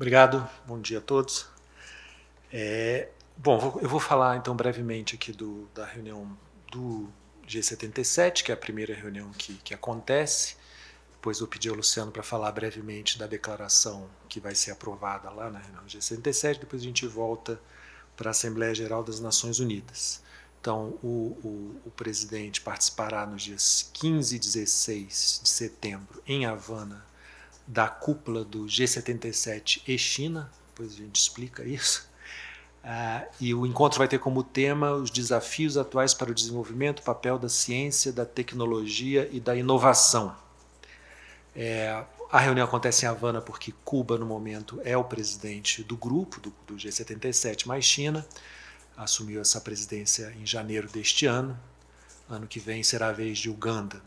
Obrigado, bom dia a todos. Bom, eu vou falar então brevemente aqui da reunião do G77, que é a primeira reunião que acontece. Depois eu pedi ao Luciano para falar brevemente da declaração que vai ser aprovada lá na reunião G77, depois a gente volta para a Assembleia Geral das Nações Unidas. Então, o presidente participará nos dias 15 e 16 de setembro, em Havana, da cúpula do G77 e China, depois a gente explica isso. E o encontro vai ter como tema os desafios atuais para o desenvolvimento, o papel da ciência, da tecnologia e da inovação. A reunião acontece em Havana porque Cuba, no momento, é o presidente do grupo, do G77 mais China, assumiu essa presidência em janeiro deste ano, ano que vem será a vez de Uganda.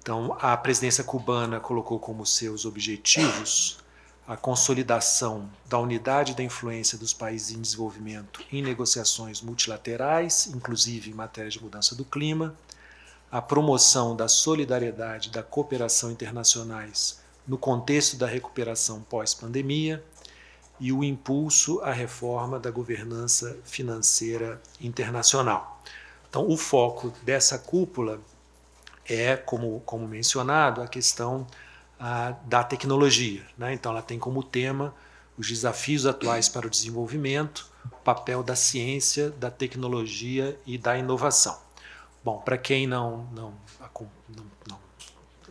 Então, a presidência cubana colocou como seus objetivos a consolidação da unidade da influência dos países em desenvolvimento em negociações multilaterais, inclusive em matéria de mudança do clima, a promoção da solidariedade e da cooperação internacionais no contexto da recuperação pós-pandemia e o impulso à reforma da governança financeira internacional. Então, o foco dessa cúpula é, como mencionado, a questão da tecnologia, né? Então, ela tem como tema os desafios atuais para o desenvolvimento, o papel da ciência, da tecnologia e da inovação. Bom, para quem não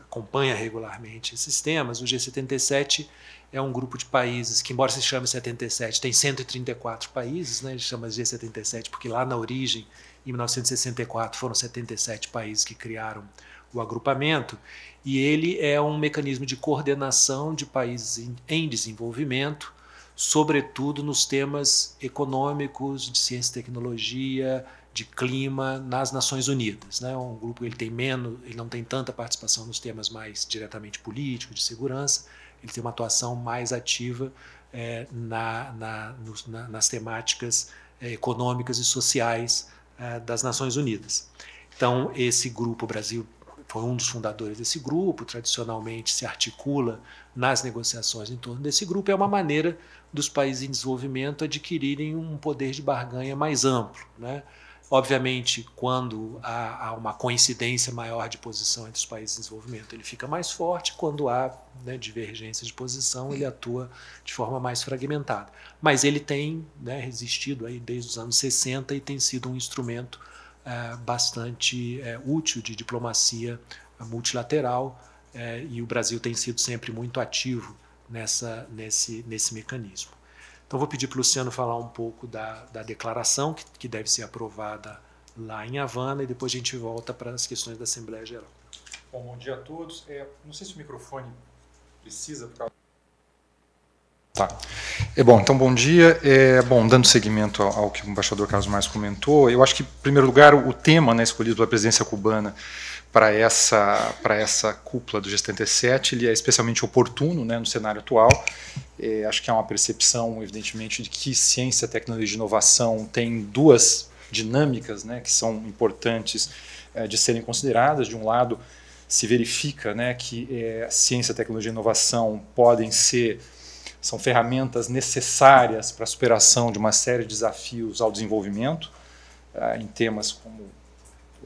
acompanha regularmente esses temas, o G77 é um grupo de países que, embora se chame 77, tem 134 países, né? A gente chama G77 porque lá na origem, em 1964, foram 77 países que criaram o agrupamento, e ele é um mecanismo de coordenação de países em desenvolvimento, sobretudo nos temas econômicos, de ciência e tecnologia, de clima nas Nações Unidas, né? Um grupo ele tem menos, ele não tem tanta participação nos temas mais diretamente políticos, de segurança. Ele tem uma atuação mais ativa nas temáticas econômicas e sociais das Nações Unidas. Então, esse grupo, o Brasil foi um dos fundadores desse grupo, tradicionalmente se articula nas negociações em torno desse grupo, é uma maneira dos países em desenvolvimento adquirirem um poder de barganha mais amplo, né? Obviamente, quando há uma coincidência maior de posição entre os países em desenvolvimento, ele fica mais forte. Quando há, né, divergência de posição, ele atua de forma mais fragmentada. Mas ele tem, né, resistido aí desde os anos 60 e tem sido um instrumento bastante útil de diplomacia multilateral, e o Brasil tem sido sempre muito ativo nesse mecanismo. Então, vou pedir para o Luciano falar um pouco da declaração, que deve ser aprovada lá em Havana, e depois a gente volta para as questões da Assembleia Geral. Bom dia a todos. Não sei se o microfone precisa... Tá. Então, bom dia. Dando seguimento ao que o embaixador Carlos Maia comentou, eu acho que, em primeiro lugar, o tema, né, escolhido pela presidência cubana para essa cúpula do G77, ele é especialmente oportuno, né, no cenário atual. Acho que há uma percepção, evidentemente, de que ciência, tecnologia e inovação têm duas dinâmicas, né, que são importantes de serem consideradas. De um lado, se verifica, né, que ciência, tecnologia e inovação são ferramentas necessárias para a superação de uma série de desafios ao desenvolvimento, em temas como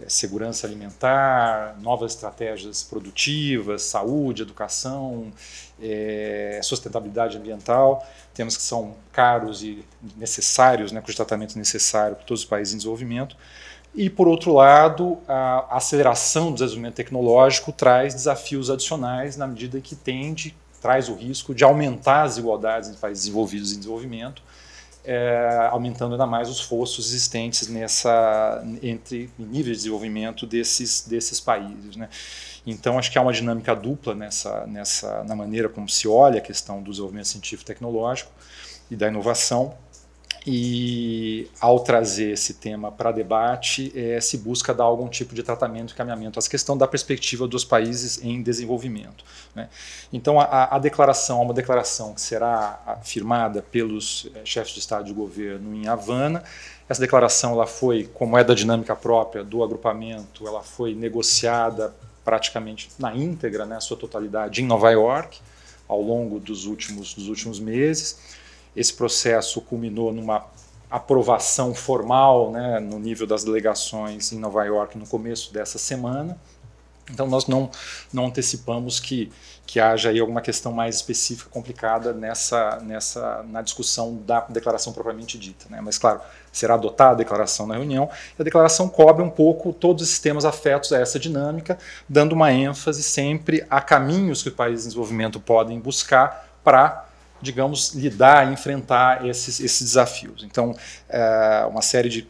segurança alimentar, novas estratégias produtivas, saúde, educação, sustentabilidade ambiental, temas que são caros e necessários, né, cujo tratamento é necessário para todos os países em desenvolvimento. E, por outro lado, a aceleração do desenvolvimento tecnológico traz desafios adicionais na medida que traz o risco de aumentar as desigualdades entre países desenvolvidos e em desenvolvimento, aumentando ainda mais os fossos existentes entre níveis de desenvolvimento desses países, né? Então, acho que há uma dinâmica dupla na maneira como se olha a questão do desenvolvimento científico e tecnológico e da inovação, e ao trazer esse tema para debate, se busca dar algum tipo de tratamento e caminhamento à questão da perspectiva dos países em desenvolvimento, né? Então, a declaração é uma declaração que será firmada pelos chefes de Estado e de governo em Havana. Essa declaração, ela foi, como é da dinâmica própria do agrupamento, ela foi negociada praticamente na íntegra, né, a sua totalidade, em Nova York, ao longo dos últimos meses. Esse processo culminou numa aprovação formal, né, no nível das delegações em Nova York no começo dessa semana. Então, nós não antecipamos que haja aí alguma questão mais específica, complicada na discussão da declaração propriamente dita, né? Mas, claro, será adotada a declaração na reunião, e a declaração cobre um pouco todos esses temas afetos a essa dinâmica, dando uma ênfase sempre a caminhos que os países em desenvolvimento podem buscar para, digamos, lidar e enfrentar esses desafios. Então, uma série de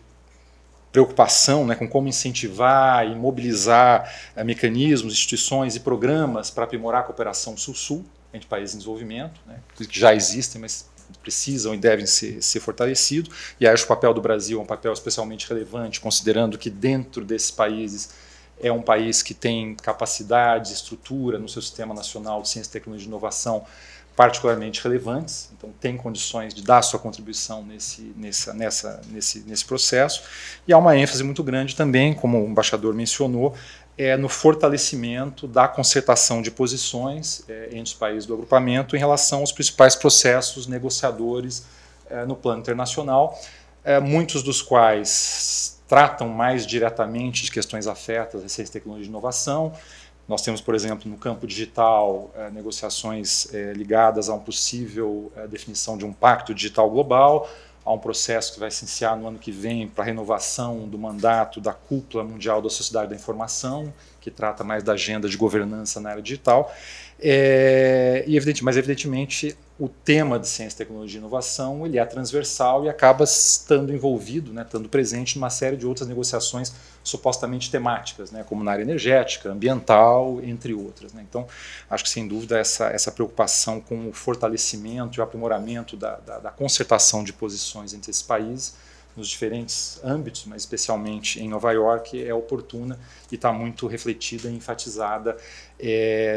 preocupação, né, com como incentivar e mobilizar mecanismos, instituições e programas para aprimorar a cooperação Sul-Sul entre países em desenvolvimento, né, que já existem, mas precisam e devem ser fortalecidos. E acho que o papel do Brasil é um papel especialmente relevante, considerando que dentro desses países é um país que tem capacidade, estrutura no seu sistema nacional de ciência, tecnologia e inovação particularmente relevantes, então tem condições de dar sua contribuição nesse processo. E há uma ênfase muito grande também, como o embaixador mencionou, no fortalecimento da concertação de posições entre os países do agrupamento em relação aos principais processos negociadores no plano internacional, muitos dos quais tratam mais diretamente de questões afetas à ciência, tecnologia e inovação. Nós temos, por exemplo, no campo digital, negociações ligadas a uma possível definição de um pacto digital global, a um processo que vai se iniciar no ano que vem para a renovação do mandato da Cúpula Mundial da Sociedade da Informação, que trata mais da agenda de governança na área digital. Mas, evidentemente, o tema de ciência, tecnologia e inovação ele é transversal e acaba estando envolvido, né, estando presente numa série de outras negociações supostamente temáticas, né, como na área energética, ambiental, entre outras, né. Então, acho que, sem dúvida, essa preocupação com o fortalecimento e o aprimoramento da concertação de posições entre esses países nos diferentes âmbitos, mas especialmente em Nova York, é oportuna e está muito refletida e enfatizada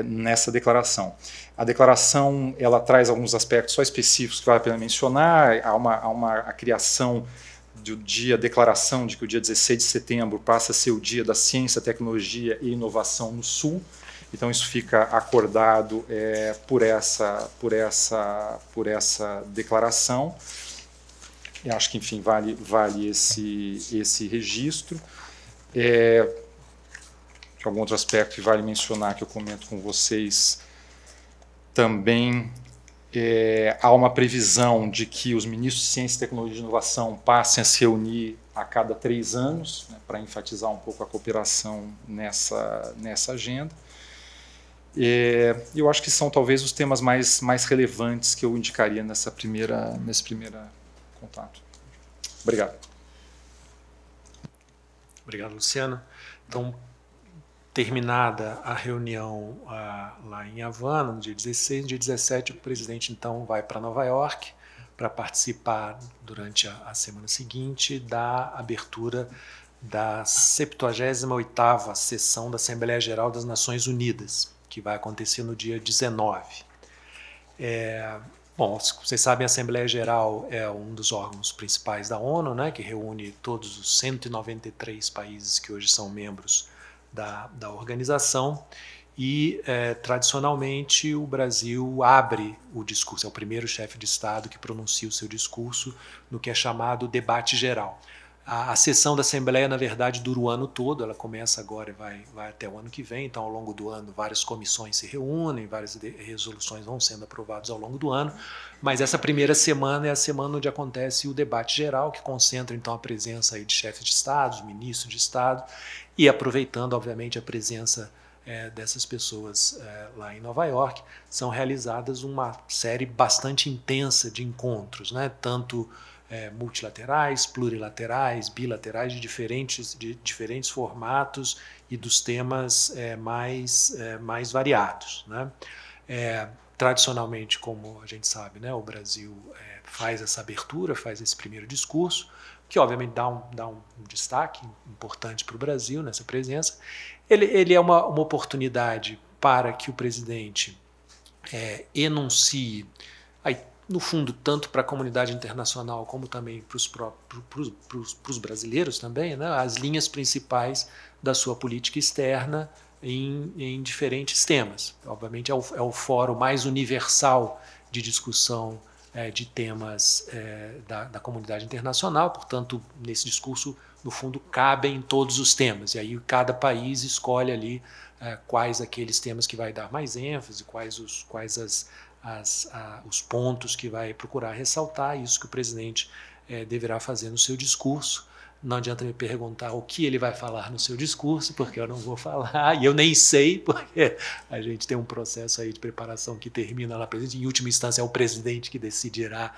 nessa declaração. A declaração ela traz alguns aspectos só específicos que vale a pena mencionar. Há a criação do dia, a declaração de que o dia 16 de setembro passa a ser o dia da ciência, tecnologia e inovação no Sul. Então isso fica acordado por essa declaração. Eu acho que, enfim, vale esse registro. De algum outro aspecto que vale mencionar, que eu comento com vocês também, há uma previsão de que os ministros de Ciência, Tecnologia e Inovação passem a se reunir a cada 3 anos, né, para enfatizar um pouco a cooperação nessa agenda. Eu acho que são talvez os temas mais relevantes que eu indicaria nessa primeira contato. Obrigado. Obrigado, Luciano. Então, terminada a reunião lá em Havana, no dia 16, no dia 17, o presidente, então, vai para Nova York para participar, durante a semana seguinte, da abertura da 78ª sessão da Assembleia Geral das Nações Unidas, que vai acontecer no dia 19. Bom, vocês sabem, a Assembleia Geral é um dos órgãos principais da ONU, né, que reúne todos os 193 países que hoje são membros da organização, e, tradicionalmente, o Brasil abre o discurso, é o primeiro chefe de Estado que pronuncia o seu discurso no que é chamado debate geral. A sessão da Assembleia, na verdade, dura o ano todo, ela começa agora e vai até o ano que vem, então ao longo do ano várias comissões se reúnem, várias resoluções vão sendo aprovadas ao longo do ano, mas essa primeira semana é a semana onde acontece o debate geral, que concentra então a presença aí de chefes de Estado, ministros de Estado, e aproveitando, obviamente, a presença dessas pessoas lá em Nova York, são realizadas uma série bastante intensa de encontros, né, tanto multilaterais, plurilaterais, bilaterais, de diferentes formatos e dos temas mais variados, né? Tradicionalmente, como a gente sabe, né, o Brasil faz essa abertura, faz esse primeiro discurso, que obviamente dá um destaque importante para o Brasil nessa presença. Ele é uma oportunidade para que o presidente enuncie, aí, no fundo, tanto para a comunidade internacional como também para os brasileiros também, né, as linhas principais da sua política externa em diferentes temas. Obviamente é o fórum mais universal de discussão de temas da comunidade internacional, portanto, nesse discurso, no fundo, cabem todos os temas, e aí cada país escolhe ali quais aqueles temas que vai dar mais ênfase, quais os pontos que vai procurar ressaltar, isso que o presidente deverá fazer no seu discurso. Não adianta me perguntar o que ele vai falar no seu discurso, porque eu não vou falar, e eu nem sei, porque a gente tem um processo aí de preparação que termina lá presente. Em última instância, é o presidente que decidirá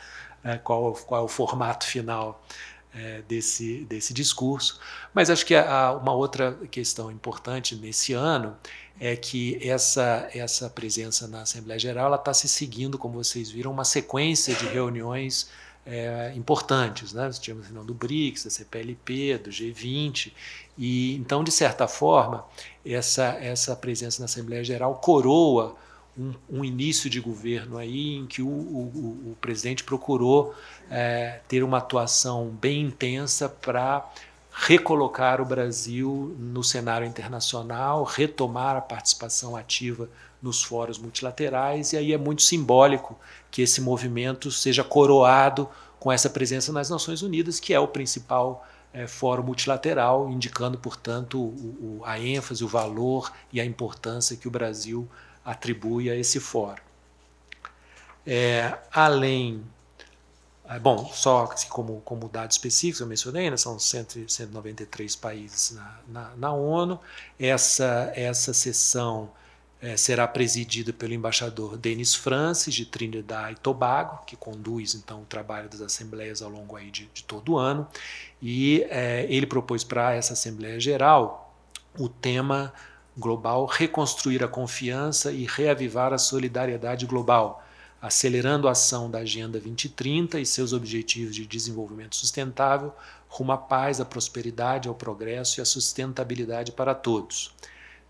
qual é o formato final desse discurso. Mas acho que uma outra questão importante nesse ano é que essa presença na Assembleia Geral está se seguindo, como vocês viram, uma sequência de reuniões importantes, né? Nós tínhamos a reunião do BRICS, da CPLP, do G20, e então, de certa forma, essa presença na Assembleia Geral coroa um início de governo aí em que o presidente procurou ter uma atuação bem intensa para recolocar o Brasil no cenário internacional, retomar a participação ativa nos fóruns multilaterais, e aí é muito simbólico que esse movimento seja coroado com essa presença nas Nações Unidas, que é o principal fórum multilateral, indicando, portanto, a ênfase, o valor e a importância que o Brasil atribui a esse fórum. Bom, só como dado específico, eu mencionei, né, são 193 países na ONU. Essa sessão será presidida pelo embaixador Denis Francis, de Trinidad e Tobago, que conduz então o trabalho das assembleias ao longo aí de todo o ano. E ele propôs para essa Assembleia Geral o tema global: reconstruir a confiança e reavivar a solidariedade global, acelerando a ação da Agenda 2030 e seus objetivos de desenvolvimento sustentável rumo à paz, à prosperidade, ao progresso e à sustentabilidade para todos.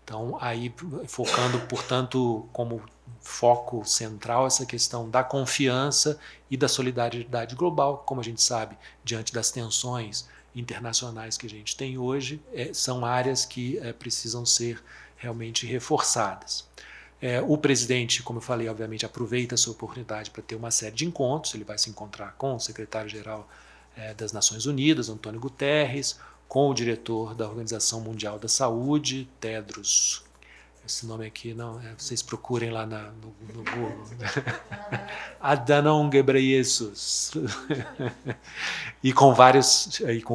Então, aí focando, portanto, como foco central essa questão da confiança e da solidariedade global, como a gente sabe, diante das tensões internacionais que a gente tem hoje, são áreas que precisam ser realmente reforçadas. O presidente, como eu falei, obviamente aproveita essa oportunidade para ter uma série de encontros. Ele vai se encontrar com o secretário-geral das Nações Unidas, Antônio Guterres, com o diretor da Organização Mundial da Saúde, Tedros, esse nome aqui, não, vocês procurem lá no Google, Adanon Gebreyesus, e com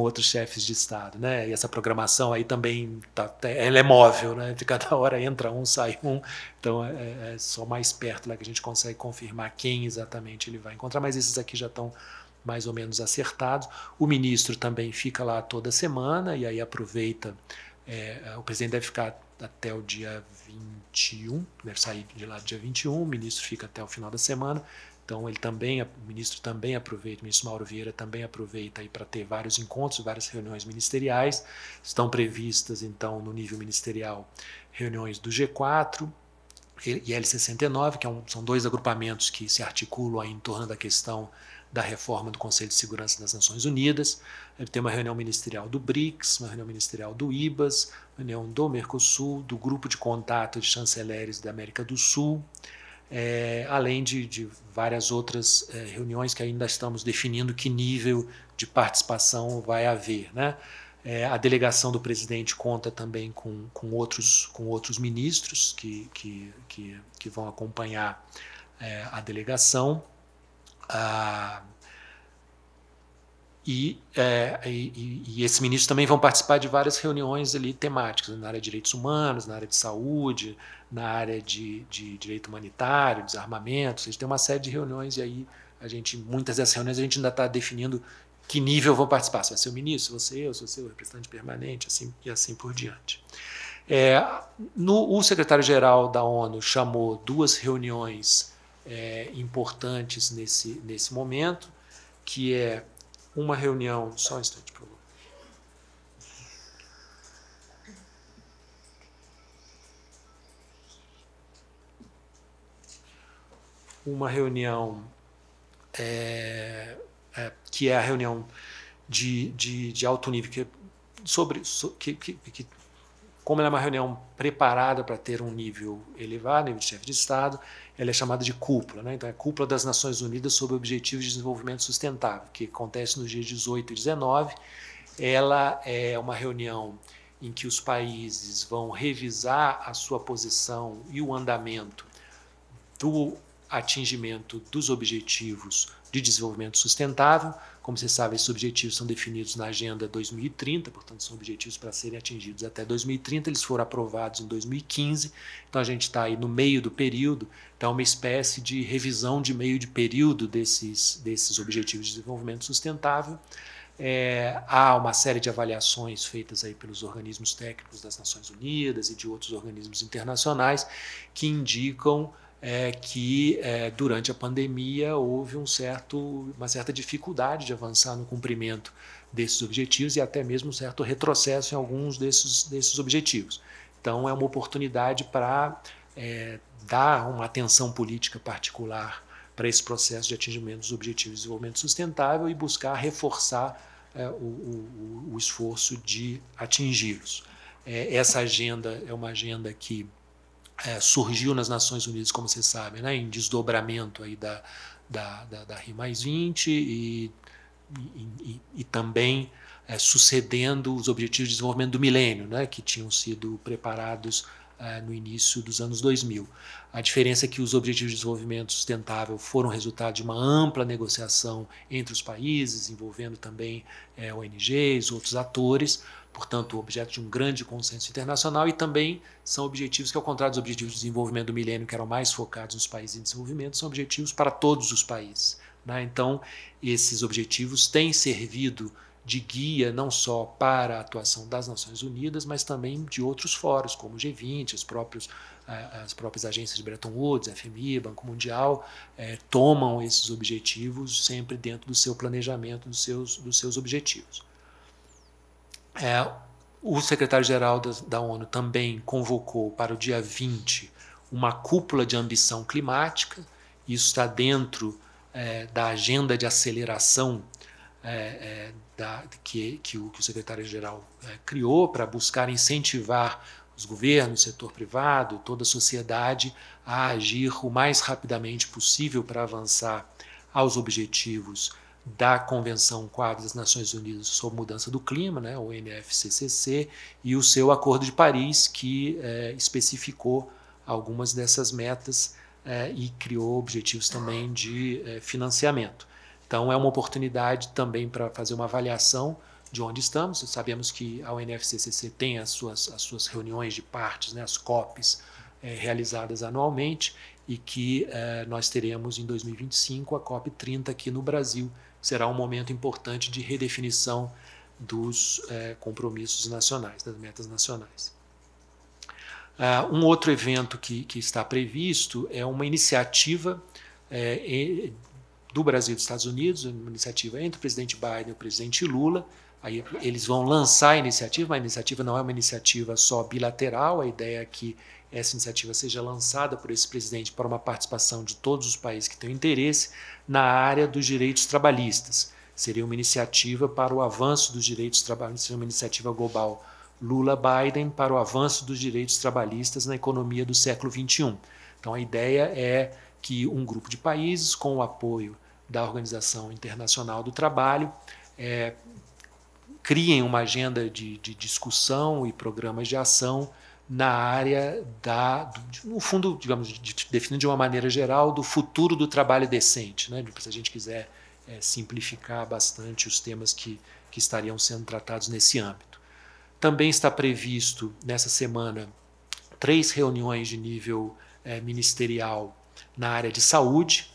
outros chefes de Estado, né? E essa programação aí também, ela é móvel, né? De cada hora entra um, sai um, então é só mais perto lá que a gente consegue confirmar quem exatamente ele vai encontrar, mas esses aqui já estão mais ou menos acertados. O ministro também fica lá toda semana, e aí aproveita, o presidente deve ficar até o dia 21, deve sair de lá dia 21, o ministro fica até o final da semana, então o ministro também aproveita, o ministro Mauro Vieira também aproveita aí para ter vários encontros, várias reuniões ministeriais. Estão previstas, então, no nível ministerial, reuniões do G4 e L69, que são dois agrupamentos que se articulam aí em torno da questão da reforma do Conselho de Segurança das Nações Unidas. Tem uma reunião ministerial do BRICS, uma reunião ministerial do IBAS, reunião do Mercosul, do Grupo de Contato de Chanceleres da América do Sul, além de várias outras reuniões que ainda estamos definindo que nível de participação vai haver, né? A delegação do presidente conta também com outros ministros que vão acompanhar a delegação. E esses ministros também vão participar de várias reuniões ali temáticas, na área de direitos humanos, na área de saúde, na área de direito humanitário, desarmamento. Ou seja, tem uma série de reuniões, e aí muitas dessas reuniões a gente ainda está definindo que nível vão participar, se vai ser o ministro, se vai ser eu, se vai ser o representante permanente, assim, e assim por diante. O secretário-geral da ONU chamou duas reuniões importantes nesse momento, que é uma reunião, só um instante, por favor. Uma reunião que é a reunião de alto nível, que é sobre, que Como ela é uma reunião preparada para ter um nível elevado, nível de chefe de Estado, ela é chamada de cúpula, né? Então, é Cúpula das Nações Unidas sobre Objetivos de Desenvolvimento Sustentável, que acontece nos dias 18 e 19. Ela é uma reunião em que os países vão revisar a sua posição e o andamento do atingimento dos objetivos de desenvolvimento sustentável. Como vocês sabem, esses objetivos são definidos na Agenda 2030, portanto, são objetivos para serem atingidos até 2030, eles foram aprovados em 2015, então a gente está aí no meio do período, então é uma espécie de revisão de meio de período desses objetivos de desenvolvimento sustentável. Há uma série de avaliações feitas aí pelos organismos técnicos das Nações Unidas e de outros organismos internacionais que indicam que durante a pandemia houve uma certa dificuldade de avançar no cumprimento desses objetivos e até mesmo um certo retrocesso em alguns desses objetivos. Então, é uma oportunidade para dar uma atenção política particular para esse processo de atingimento dos objetivos de desenvolvimento sustentável e buscar reforçar o esforço de atingi-los. Essa agenda é uma agenda que surgiu nas Nações Unidas, como vocês sabem, né, em desdobramento aí da Rio+20 e também sucedendo os Objetivos de Desenvolvimento do Milênio, né, que tinham sido preparados no início dos anos 2000. A diferença é que os Objetivos de Desenvolvimento Sustentável foram resultado de uma ampla negociação entre os países, envolvendo também ONGs, outros atores, portanto, objeto de um grande consenso internacional, e também são objetivos que, ao contrário dos Objetivos de Desenvolvimento do Milênio, que eram mais focados nos países em desenvolvimento, são objetivos para todos os países, né? Então, esses objetivos têm servido de guia não só para a atuação das Nações Unidas, mas também de outros fóruns, como o G20, as próprias agências de Bretton Woods, FMI, Banco Mundial, tomam esses objetivos sempre dentro do seu planejamento, dos seus objetivos. O secretário-geral da ONU também convocou para o dia 20 uma cúpula de ambição climática, isso está dentro da agenda de aceleração que o secretário-geral criou para buscar incentivar os governos, o setor privado, toda a sociedade a agir o mais rapidamente possível para avançar aos objetivos da Convenção Quadro das Nações Unidas sobre Mudança do Clima, né, o UNFCCC, e o seu Acordo de Paris, que especificou algumas dessas metas e criou objetivos também de financiamento. Então, é uma oportunidade também para fazer uma avaliação de onde estamos. Sabemos que a UNFCCC tem as suas reuniões de partes, né, as COPs, realizadas anualmente, e que nós teremos em 2025 a COP30 aqui no Brasil. Será um momento importante de redefinição dos compromissos nacionais, das metas nacionais. Um outro evento que está previsto é uma iniciativa do Brasil e dos Estados Unidos, uma iniciativa entre o presidente Biden e o presidente Lula. Aí eles vão lançar a iniciativa, mas a iniciativa não é uma iniciativa só bilateral, a ideia é que essa iniciativa seja lançada por esse presidente para uma participação de todos os países que têm interesse na área dos direitos trabalhistas. Seria uma iniciativa para o avanço dos direitos trabalhistas, seria uma iniciativa global Lula-Biden para o avanço dos direitos trabalhistas na economia do século XXI. Então a ideia é que um grupo de países, com o apoio da Organização Internacional do Trabalho, criem uma agenda de discussão e programas de ação na área no fundo, digamos, definindo de uma maneira geral, do futuro do trabalho decente, né? Se a gente quiser simplificar bastante os temas que estariam sendo tratados nesse âmbito. Também está previsto, nessa semana, 3 reuniões de nível ministerial na área de saúde,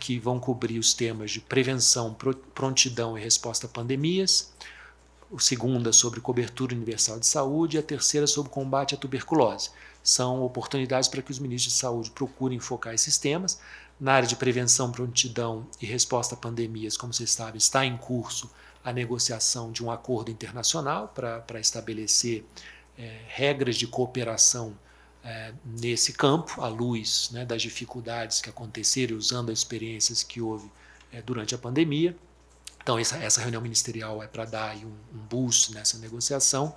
que vão cobrir os temas de prevenção, prontidão e resposta a pandemias, a segunda sobre cobertura universal de saúde e a terceira sobre combate à tuberculose. São oportunidades para que os ministros de saúde procurem focar esses temas. Na área de prevenção, prontidão e resposta a pandemias, como vocês sabem, está em curso a negociação de um acordo internacional para estabelecer regras de cooperação nesse campo, à luz, né, das dificuldades que aconteceram, usando as experiências que houve durante a pandemia. Então, essa reunião ministerial é para dar aí um boost nessa negociação.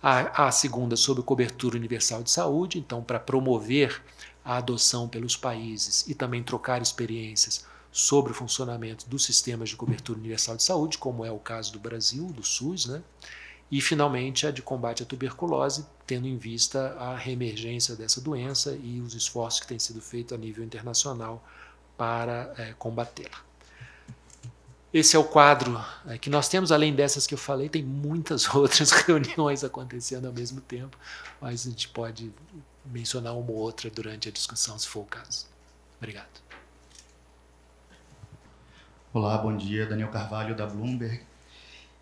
A segunda sobre cobertura universal de saúde, então para promover a adoção pelos países e também trocar experiências sobre o funcionamento dos sistemas de cobertura universal de saúde, como é o caso do Brasil, do SUS, né? E finalmente a de combate à tuberculose, tendo em vista a reemergência dessa doença e os esforços que têm sido feitos a nível internacional para combatê-la. Esse é o quadro que nós temos. Além dessas que eu falei, tem muitas outras reuniões acontecendo ao mesmo tempo, mas a gente pode mencionar uma ou outra durante a discussão, se for o caso. Obrigado. Olá, bom dia. Daniel Carvalho, da Bloomberg.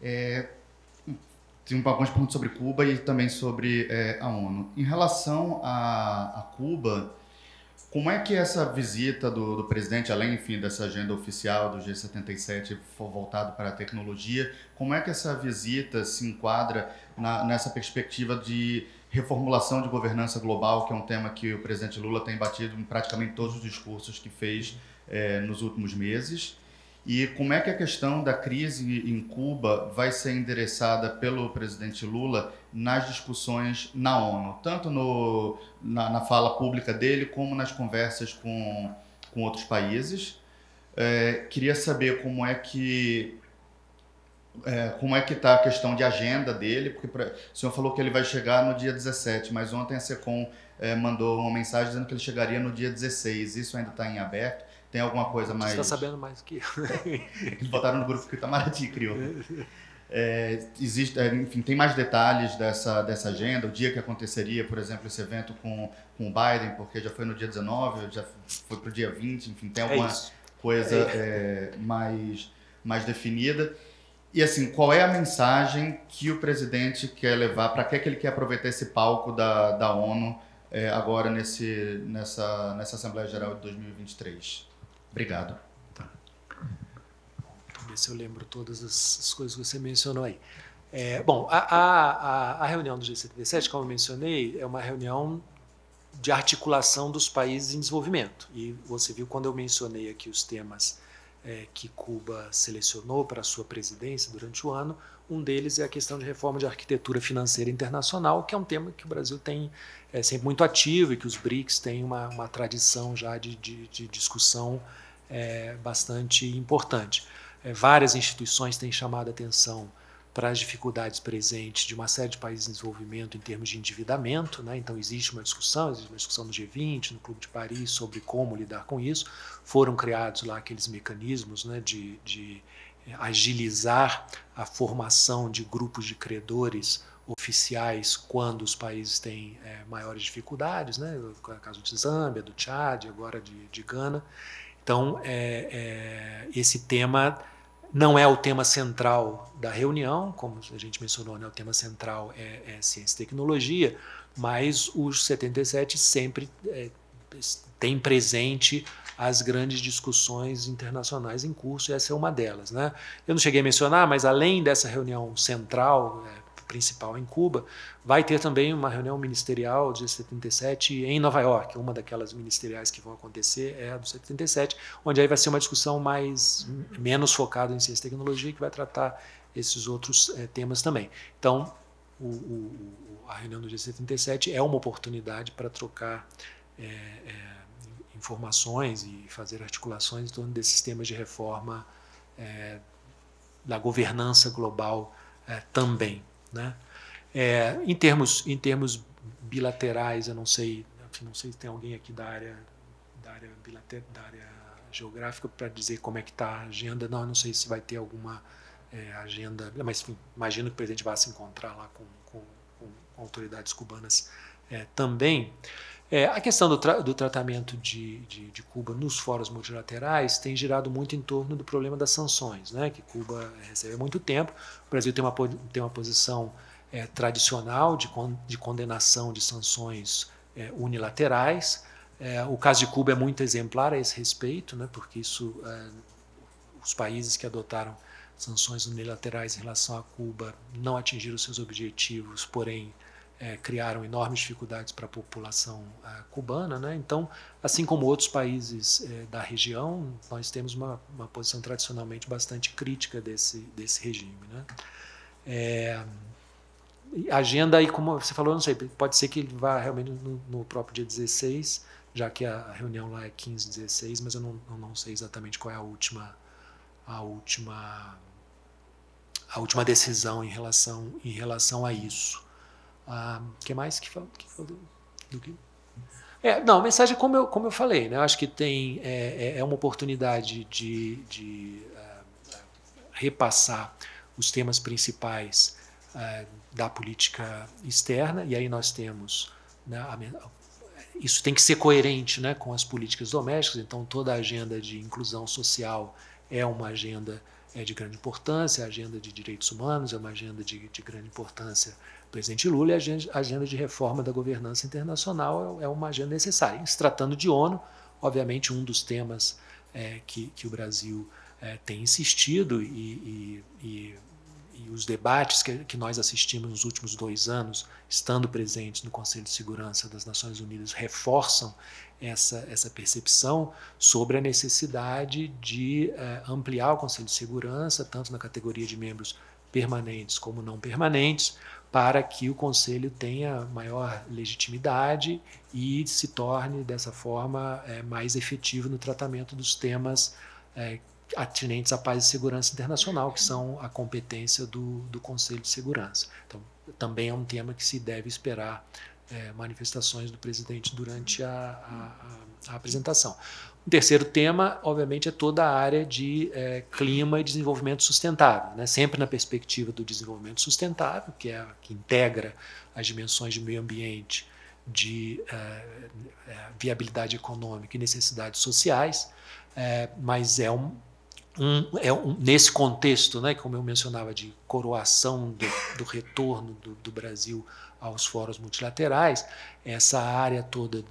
Tem algumas perguntas sobre Cuba e também sobre a ONU. Em relação a Cuba, como é que essa visita do presidente, além, enfim, dessa agenda oficial do G77 voltado para a tecnologia, como é que essa visita se enquadra nessa perspectiva de reformulação de governança global, que é um tema que o presidente Lula tem batido em praticamente todos os discursos que fez nos últimos meses? E como é que a questão da crise em Cuba vai ser endereçada pelo presidente Lula nas discussões na ONU, tanto na fala pública dele como nas conversas com outros países? Queria saber como é que está a questão de agenda dele, porque o senhor falou que ele vai chegar no dia 17, mas ontem a SECOM mandou uma mensagem dizendo que ele chegaria no dia 16, isso ainda está em aberto. Tem alguma coisa mais... Você está sabendo mais que eu. Eles botaram no grupo que o Itamaraty criou. Enfim, tem mais detalhes dessa agenda, o dia que aconteceria, por exemplo, esse evento com o Biden, porque já foi no dia 19, já foi para o dia 20, enfim, tem alguma coisa mais definida. E assim, qual é a mensagem que o presidente quer levar, para que ele quer aproveitar esse palco da ONU agora nessa Assembleia Geral de 2023? Obrigado. Tá. Vamos ver se eu lembro todas as coisas que você mencionou aí. Bom, a reunião do G77, como eu mencionei, é uma reunião de articulação dos países em desenvolvimento. E você viu quando eu mencionei aqui os temas que Cuba selecionou para a sua presidência durante o ano, um deles é a questão de reforma de arquitetura financeira internacional, que é um tema que o Brasil tem sempre muito ativo e que os BRICS têm uma tradição já de discussão bastante importante. Várias instituições têm chamado a atenção para as dificuldades presentes de uma série de países em desenvolvimento em termos de endividamento, né? Então existe uma discussão no G20, no Clube de Paris, sobre como lidar com isso. Foram criados lá aqueles mecanismos, né, de agilizar a formação de grupos de credores oficiais quando os países têm maiores dificuldades, né? No caso de Zâmbia, do Tchad, agora de Gana. Então, esse tema não é o tema central da reunião, como a gente mencionou, né? O tema central é ciência e tecnologia, mas o G77 sempre tem presente as grandes discussões internacionais em curso, e essa é uma delas, né? Eu não cheguei a mencionar, mas além dessa reunião central, principal em Cuba, vai ter também uma reunião ministerial de G77 em Nova York. Uma daquelas ministeriais que vão acontecer é a do G77, onde aí vai ser uma discussão menos focada em ciência e tecnologia, que vai tratar esses outros temas também. Então, a reunião do G77 é uma oportunidade para trocar informações e fazer articulações em torno desses temas de reforma da governança global também, né? Em termos bilaterais, eu não sei se tem alguém aqui da área geográfica para dizer como é que está a agenda. Não, eu não sei se vai ter alguma agenda, mas enfim, imagino que o presidente vá se encontrar lá com autoridades cubanas também. A questão do tratamento de Cuba nos fóruns multilaterais tem girado muito em torno do problema das sanções, né, que Cuba recebe há muito tempo. O Brasil tem uma posição tradicional de condenação de sanções unilaterais. O caso de Cuba é muito exemplar a esse respeito, né, porque os países que adotaram sanções unilaterais em relação a Cuba não atingiram seus objetivos, porém criaram enormes dificuldades para a população cubana, né? Então, assim como outros países da região, nós temos uma posição tradicionalmente bastante crítica desse regime, né? agenda, e como você falou, não sei, pode ser que ele vá realmente no próprio dia 16, já que a reunião lá é 15, 16, mas eu não sei exatamente qual é a última decisão em relação a isso. Que mais que falta? Não, a mensagem, como eu falei, né? Eu acho que tem uma oportunidade de repassar os temas principais da política externa, e aí nós temos, né, isso tem que ser coerente, né, com as políticas domésticas. Então toda a agenda de inclusão social é uma agenda de grande importância, a agenda de direitos humanos é uma agenda de grande importância do presidente Lula, e a agenda de reforma da governança internacional é uma agenda necessária. E se tratando de ONU, obviamente um dos temas que o Brasil tem insistido e os debates que nós assistimos nos últimos 2 anos, estando presentes no Conselho de Segurança das Nações Unidas, reforçam essa percepção sobre a necessidade de ampliar o Conselho de Segurança, tanto na categoria de membros permanentes como não permanentes, para que o Conselho tenha maior legitimidade e se torne, dessa forma, mais efetivo no tratamento dos temas atinentes à paz e segurança internacional, que são a competência do Conselho de Segurança. Então, também é um tema que se deve esperar manifestações do presidente durante a apresentação. O terceiro tema, obviamente, é toda a área de clima e desenvolvimento sustentável, né? Sempre na perspectiva do desenvolvimento sustentável, que integra as dimensões de meio ambiente, de viabilidade econômica e necessidades sociais, mas nesse contexto, né, como eu mencionava, de coroação do retorno do Brasil aos fóruns multilaterais, essa área toda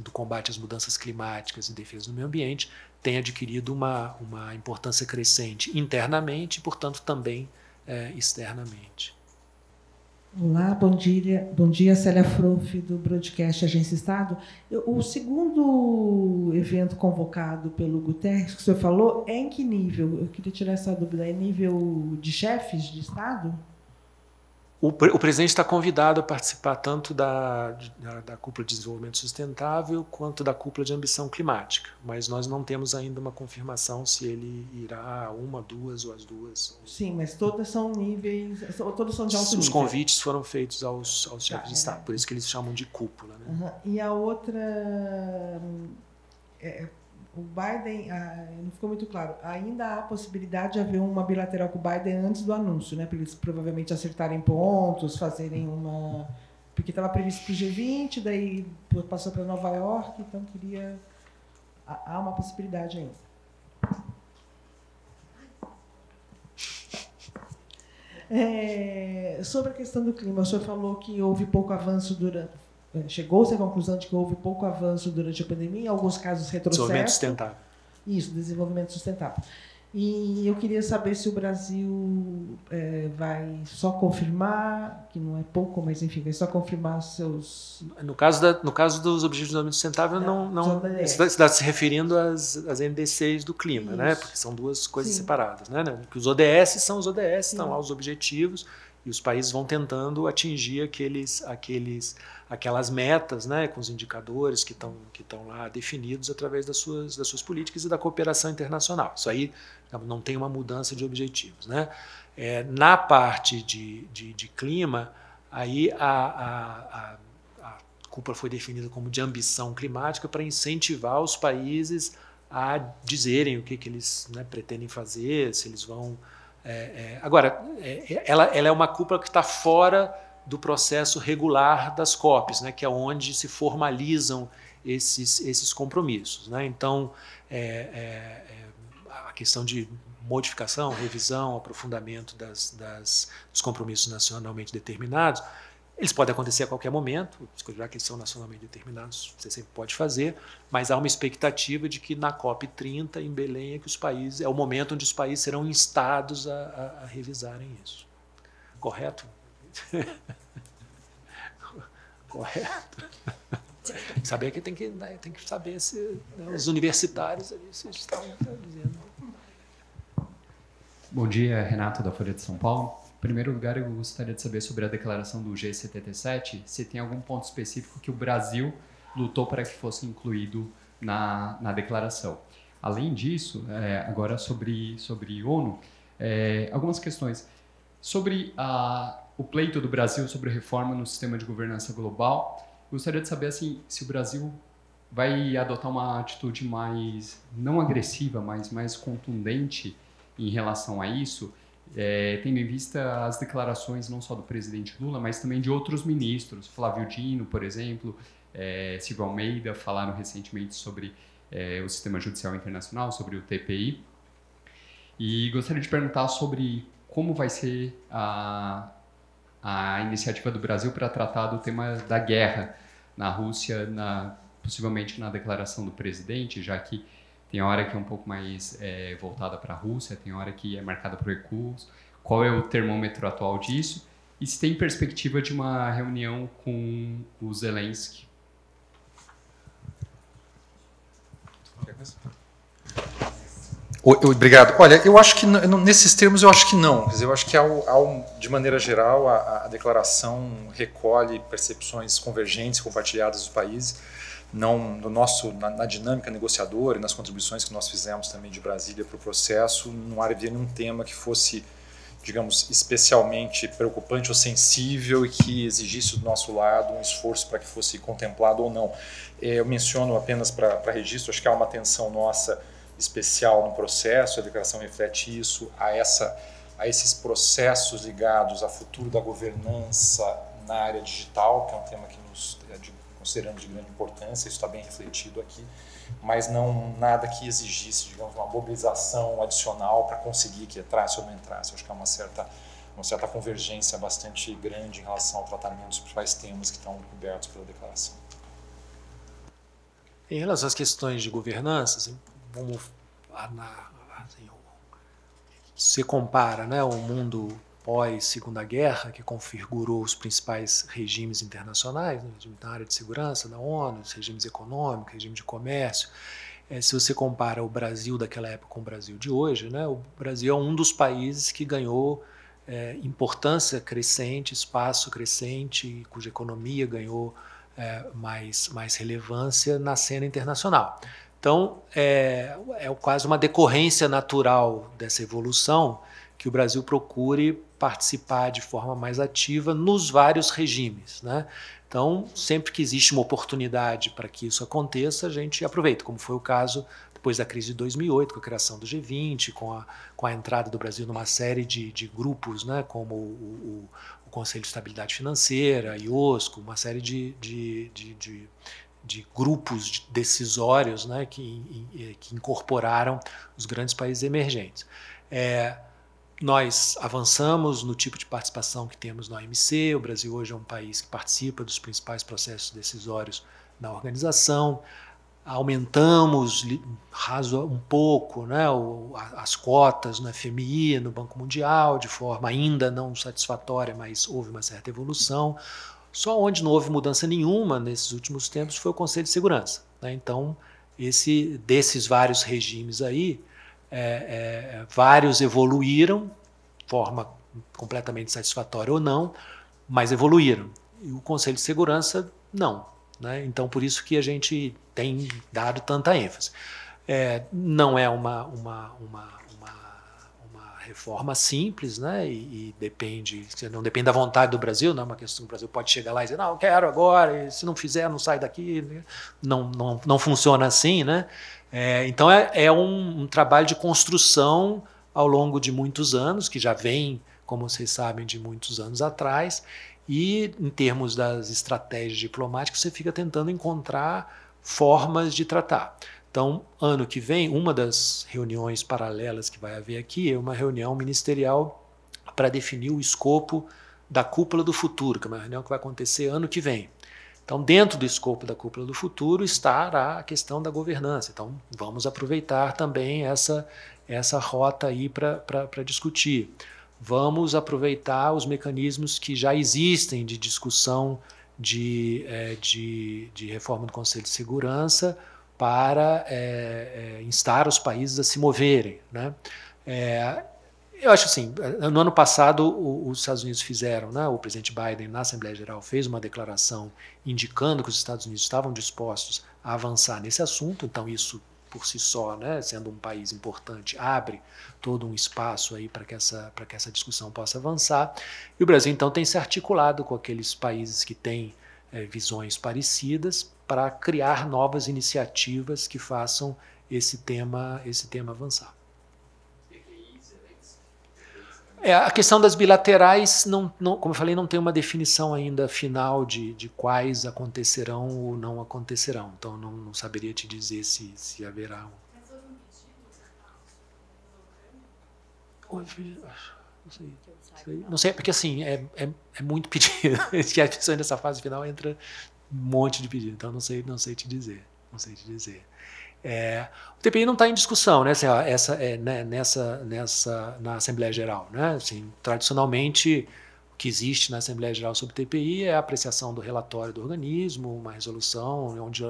do combate às mudanças climáticas e defesa do meio ambiente tem adquirido uma importância crescente internamente e, portanto, também externamente. Olá, bom dia, Célia Froff, do broadcast Agência Estado. O segundo evento convocado pelo Guterres, que o senhor falou, é em que nível? Eu queria tirar essa dúvida. É nível de chefes de Estado? O presidente está convidado a participar tanto da Cúpula de Desenvolvimento Sustentável quanto da Cúpula de Ambição Climática, mas nós não temos ainda uma confirmação se ele irá a uma, duas ou as duas. Sim, mas todas são níveis, todas são de alto nível. Os convites foram feitos aos chefes de Estado, por isso que eles chamam de cúpula, né? Uhum. E a outra... o Biden, não ficou muito claro, ainda há a possibilidade de haver uma bilateral com o Biden antes do anúncio, né? Para eles provavelmente acertarem pontos, fazerem uma... Porque estava previsto para o G20, daí passou para Nova York, então queria... Há uma possibilidade ainda. Sobre a questão do clima, o senhor falou que houve pouco avanço durante... Chegou-se à conclusão de que houve pouco avanço durante a pandemia, em alguns casos retrocesso. Desenvolvimento sustentável. Isso, desenvolvimento sustentável. E eu queria saber se o Brasil vai só confirmar, que não é pouco, mas enfim, vai só confirmar seus... No caso dos Objetivos de Desenvolvimento Sustentável, não está se referindo às NDCs do clima, né? Porque são duas coisas Sim. separadas, né? Porque os ODS são os ODS, estão lá os objetivos, e os países vão tentando atingir aquelas metas, né, com os indicadores que estão lá definidos através das suas políticas e da cooperação internacional. Isso aí não tem uma mudança de objetivos, né? Na parte de clima, aí a cúpula foi definida como de ambição climática para incentivar os países a dizerem o que eles, né, pretendem fazer, se eles vão... Agora, ela é uma cúpula que está fora do processo regular das COPs, né, que é onde se formalizam esses compromissos, né? Então, a questão de modificação, revisão, aprofundamento dos compromissos nacionalmente determinados, eles podem acontecer a qualquer momento, já que eles são nacionalmente determinados, você sempre pode fazer, mas há uma expectativa de que na COP30, em Belém, é o momento onde os países serão instados a revisarem isso. Correto? Correto. Saber que tem que saber se, né, os universitários ali se estão dizendo. Bom dia, Renato, da Folha de São Paulo. primeiro lugar, eu gostaria de saber sobre a declaração do G77, se tem algum ponto específico que o Brasil lutou para que fosse incluído na declaração. Além disso, agora sobre ONU, algumas questões. Sobre o pleito do Brasil sobre reforma no sistema de governança global, gostaria de saber assim, se o Brasil vai adotar uma atitude mais, não agressiva, mas mais contundente em relação a isso, tendo em vista as declarações não só do presidente Lula, mas também de outros ministros, Flávio Dino, por exemplo, Silvio Almeida, falaram recentemente sobre o sistema judicial internacional, sobre o TPI. E gostaria de perguntar sobre como vai ser a iniciativa do Brasil para tratar do tema da guerra na Rússia, possivelmente na declaração do presidente, já que tem hora que é um pouco mais voltada para a Rússia, tem hora que é marcada por recuos. Qual é o termômetro atual disso? E se tem perspectiva de uma reunião com o Zelensky? Obrigado. Olha, eu acho que nesses termos eu acho que não. Eu acho que de maneira geral a declaração recolhe percepções convergentes, compartilhadas dos países. Não, no nosso, na dinâmica negociadora e nas contribuições que nós fizemos também de Brasília para o processo, não havia nenhum tema que fosse, digamos, especialmente preocupante ou sensível e que exigisse do nosso lado um esforço para que fosse contemplado ou não. Eu menciono apenas para registro, acho que há uma atenção nossa especial no processo, a declaração reflete isso, a esses processos ligados ao futuro da governança na área digital, que é um tema que nos consideramos de grande importância, isso está bem refletido aqui, mas não nada que exigisse, digamos, uma mobilização adicional para conseguir que entrasse ou não entrasse. Eu acho que há uma certa convergência bastante grande em relação ao tratamento dos principais temas que estão cobertos pela declaração. Em relação às questões de governança, assim, vamos, assim, se compara, né, o mundo pós-Segunda Guerra, que configurou os principais regimes internacionais, né, na área de segurança da ONU, regimes econômicos, regime de comércio. Se você compara o Brasil daquela época com o Brasil de hoje, né, o Brasil é um dos países que ganhou importância crescente, espaço crescente, cuja economia ganhou mais relevância na cena internacional. Então, é quase uma decorrência natural dessa evolução que o Brasil procure participar de forma mais ativa nos vários regimes, né? Então, sempre que existe uma oportunidade para que isso aconteça, a gente aproveita, como foi o caso depois da crise de 2008, com a criação do G20, com a entrada do Brasil numa série de grupos, né, como o Conselho de Estabilidade Financeira, a IOSCO, uma série de grupos decisórios, né, que incorporaram os grandes países emergentes. Nós avançamos no tipo de participação que temos na OMC, o Brasil hoje é um país que participa dos principais processos decisórios na organização, aumentamos um pouco, né, as cotas no FMI, no Banco Mundial, de forma ainda não satisfatória, mas houve uma certa evolução. Só onde não houve mudança nenhuma nesses últimos tempos foi o Conselho de Segurança, né? Então, desses vários regimes aí, vários evoluíram, forma completamente satisfatória ou não, mas evoluíram. E o Conselho de Segurança, não, né? Então, por isso que a gente tem dado tanta ênfase. Não é uma reforma simples, né? E depende, não depende da vontade do Brasil, não é uma questão que o Brasil pode chegar lá e dizer, não, eu quero agora, e se não fizer, não sai daqui. Não funciona assim, né? Então, um trabalho de construção ao longo de muitos anos, que já vem, como vocês sabem, de muitos anos atrás, e em termos das estratégias diplomáticas, você fica tentando encontrar formas de tratar. Então, ano que vem, uma das reuniões paralelas que vai haver aqui é uma reunião ministerial para definir o escopo da Cúpula do Futuro, que é uma reunião que vai acontecer ano que vem. Então, dentro do escopo da Cúpula do Futuro estará a questão da governança. Então, vamos aproveitar também essa rota aí para discutir. Vamos aproveitar os mecanismos que já existem de discussão de reforma do Conselho de Segurança para instar os países a se moverem, né? Eu acho assim, no ano passado os Estados Unidos fizeram, né, o presidente Biden na Assembleia Geral fez uma declaração indicando que os Estados Unidos estavam dispostos a avançar nesse assunto, então isso por si só, né, sendo um país importante, abre todo um espaço aí para que essa discussão possa avançar. E o Brasil então tem se articulado com aqueles países que têm visões parecidas para criar novas iniciativas que façam esse tema avançar. A questão das bilaterais, como eu falei, não tem uma definição ainda final de quais acontecerão ou não acontecerão. Então, não saberia te dizer se haverá um. Mas houve um pedido? Não sei, porque assim, é muito pedido. A pessoa nessa fase final entra um monte de pedido. Então, não sei te dizer. O TPI não está em discussão, né? Na Assembleia Geral, né? Assim, tradicionalmente, o que existe na Assembleia Geral sobre TPI é a apreciação do relatório do organismo, uma resolução, onde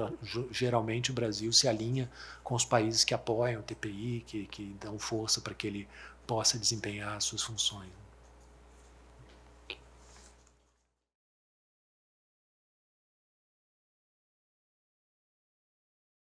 geralmente o Brasil se alinha com os países que apoiam o TPI, que dão força para que ele possa desempenhar suas funções.